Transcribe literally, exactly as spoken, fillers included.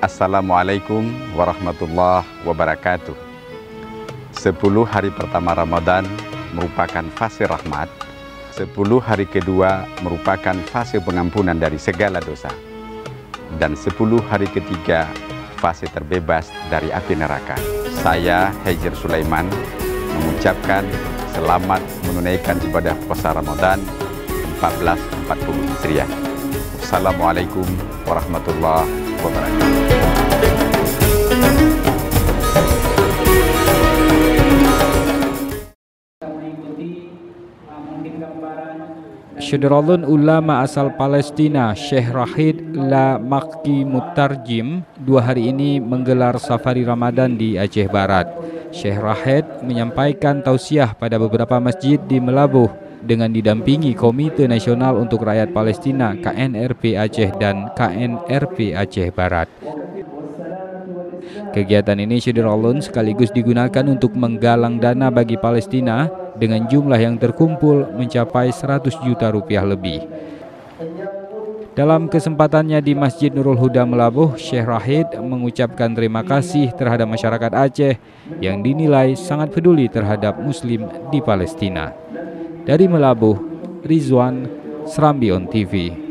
Assalamualaikum warahmatullahi wabarakatuh. Sepuluh hari pertama Ramadan merupakan fase rahmat. Sepuluh hari kedua merupakan fase pengampunan dari segala dosa. Dan sepuluh hari ketiga fase terbebas dari api neraka. Saya Hajar Sulaiman mengucapkan selamat menunaikan ibadah puasa Ramadan seribu empat ratus empat puluh Hijriah. Wassalamualaikum warahmatullahi wabarakatuh. Syederalun ulama asal Palestina Syaikh Raghed La Makki Mutarjim dua hari ini menggelar safari Ramadan di Aceh Barat. Syaikh Raghed menyampaikan tausiah pada beberapa masjid di Meulaboh dengan didampingi Komite Nasional untuk Rakyat Palestina K N R P Aceh dan K N R P Aceh Barat. Kegiatan ini syederalun sekaligus digunakan untuk menggalang dana bagi Palestina dengan jumlah yang terkumpul mencapai seratus juta rupiah lebih. Dalam kesempatannya di Masjid Nurul Huda Meulaboh, Syaikh Raghed mengucapkan terima kasih terhadap masyarakat Aceh yang dinilai sangat peduli terhadap Muslim di Palestina. Dari Meulaboh, Rizwan, Serambi T V.